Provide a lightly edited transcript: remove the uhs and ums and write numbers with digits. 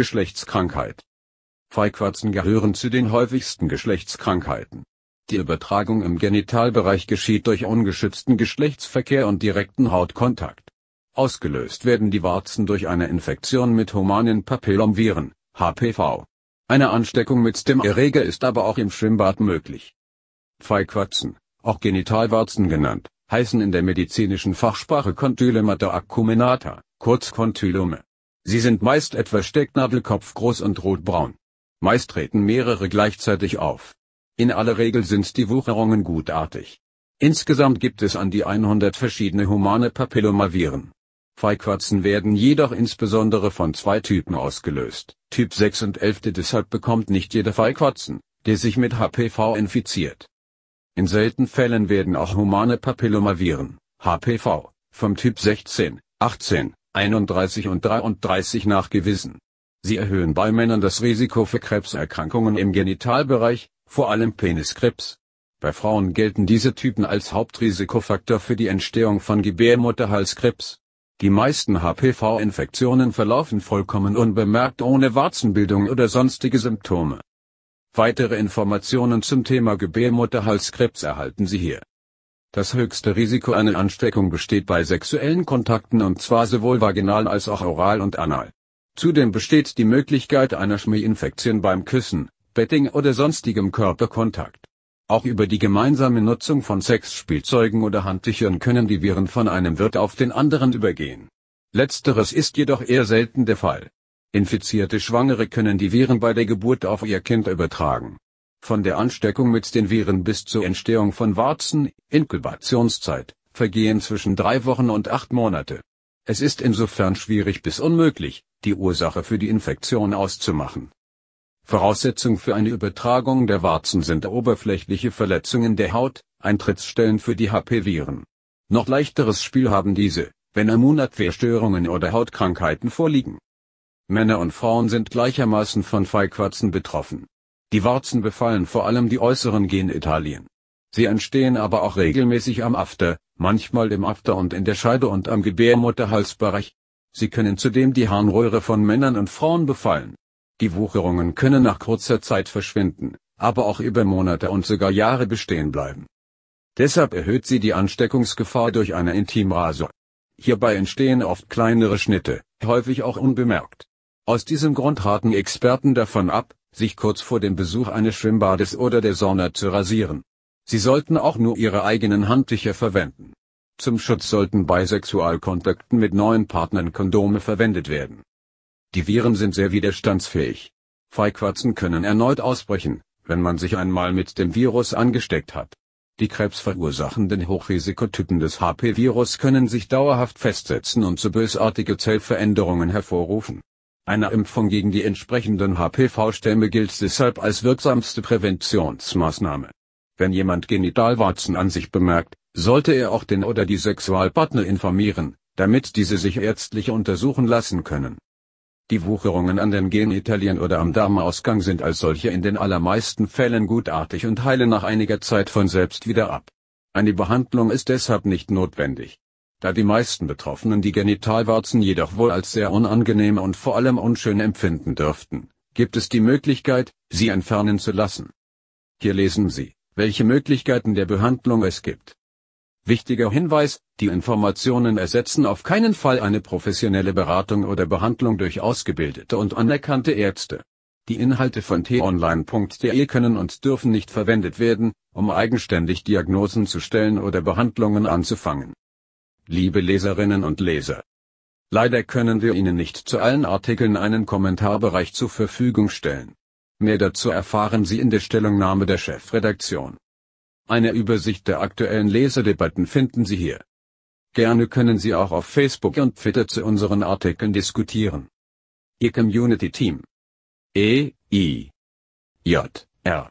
Geschlechtskrankheit. Pfeilquatzen gehören zu den häufigsten Geschlechtskrankheiten. Die Übertragung im Genitalbereich geschieht durch ungeschützten Geschlechtsverkehr und direkten Hautkontakt. Ausgelöst werden die Warzen durch eine Infektion mit humanen Papillomviren, HPV. Eine Ansteckung mit dem Erreger ist aber auch im Schwimmbad möglich. Pfeilquatzen, auch Genitalwarzen genannt, heißen in der medizinischen Fachsprache Condylomata acuminata, kurz Condylome. Sie sind meist etwa stecknadelkopfgroß und rotbraun. Meist treten mehrere gleichzeitig auf. In aller Regel sind die Wucherungen gutartig. Insgesamt gibt es an die 100 verschiedene humane Papillomaviren. Pfeilquatzen werden jedoch insbesondere von zwei Typen ausgelöst, Typ 6 und 11. Deshalb bekommt nicht jeder Pfeilquatzen, der sich mit HPV infiziert. In seltenen Fällen werden auch humane Papillomaviren, HPV, vom Typ 16, 18, 31 und 33 nachgewiesen. Sie erhöhen bei Männern das Risiko für Krebserkrankungen im Genitalbereich, vor allem Peniskrebs. Bei Frauen gelten diese Typen als Hauptrisikofaktor für die Entstehung von Gebärmutterhalskrebs. Die meisten HPV-Infektionen verlaufen vollkommen unbemerkt ohne Warzenbildung oder sonstige Symptome. Weitere Informationen zum Thema Gebärmutterhalskrebs erhalten Sie hier. Das höchste Risiko einer Ansteckung besteht bei sexuellen Kontakten und zwar sowohl vaginal als auch oral und anal. Zudem besteht die Möglichkeit einer Schmierinfektion beim Küssen, Betting oder sonstigem Körperkontakt. Auch über die gemeinsame Nutzung von Sexspielzeugen oder Handtüchern können die Viren von einem Wirt auf den anderen übergehen. Letzteres ist jedoch eher selten der Fall. Infizierte Schwangere können die Viren bei der Geburt auf ihr Kind übertragen. Von der Ansteckung mit den Viren bis zur Entstehung von Warzen, Inkubationszeit, vergehen zwischen 3 Wochen und 8 Monate. Es ist insofern schwierig bis unmöglich, die Ursache für die Infektion auszumachen. Voraussetzung für eine Übertragung der Warzen sind oberflächliche Verletzungen der Haut, Eintrittsstellen für die HP-Viren. Noch leichteres Spiel haben diese, wenn Immunabwehrstörungen oder Hautkrankheiten vorliegen. Männer und Frauen sind gleichermaßen von Pfeilquatzen betroffen. Die Warzen befallen vor allem die äußeren Genitalien. Sie entstehen aber auch regelmäßig am After, manchmal im After und in der Scheide und am Gebärmutterhalsbereich. Sie können zudem die Harnröhre von Männern und Frauen befallen. Die Wucherungen können nach kurzer Zeit verschwinden, aber auch über Monate und sogar Jahre bestehen bleiben. Deshalb erhöht sie die Ansteckungsgefahr durch eine Intimrasur. Hierbei entstehen oft kleinere Schnitte, häufig auch unbemerkt. Aus diesem Grund raten Experten davon ab, sich kurz vor dem Besuch eines Schwimmbades oder der Sauna zu rasieren. Sie sollten auch nur ihre eigenen Handtücher verwenden. Zum Schutz sollten bei Sexualkontakten mit neuen Partnern Kondome verwendet werden. Die Viren sind sehr widerstandsfähig. Pfeilquatzen können erneut ausbrechen, wenn man sich einmal mit dem Virus angesteckt hat. Die krebsverursachenden Hochrisikotypen des HP-Virus können sich dauerhaft festsetzen und zu bösartige Zellveränderungen hervorrufen. Eine Impfung gegen die entsprechenden HPV-Stämme gilt deshalb als wirksamste Präventionsmaßnahme. Wenn jemand Genitalwarzen an sich bemerkt, sollte er auch den oder die Sexualpartner informieren, damit diese sich ärztlich untersuchen lassen können. Die Wucherungen an den Genitalien oder am Darmausgang sind als solche in den allermeisten Fällen gutartig und heilen nach einiger Zeit von selbst wieder ab. Eine Behandlung ist deshalb nicht notwendig. Da die meisten Betroffenen die Genitalwarzen jedoch wohl als sehr unangenehm und vor allem unschön empfinden dürften, gibt es die Möglichkeit, sie entfernen zu lassen. Hier lesen Sie, welche Möglichkeiten der Behandlung es gibt. Wichtiger Hinweis, die Informationen ersetzen auf keinen Fall eine professionelle Beratung oder Behandlung durch ausgebildete und anerkannte Ärzte. Die Inhalte von t-online.de können und dürfen nicht verwendet werden, um eigenständig Diagnosen zu stellen oder Behandlungen anzufangen. Liebe Leserinnen und Leser, leider können wir Ihnen nicht zu allen Artikeln einen Kommentarbereich zur Verfügung stellen. Mehr dazu erfahren Sie in der Stellungnahme der Chefredaktion. Eine Übersicht der aktuellen Leserdebatten finden Sie hier. Gerne können Sie auch auf Facebook und Twitter zu unseren Artikeln diskutieren. Ihr Community Team. E, I, J, R.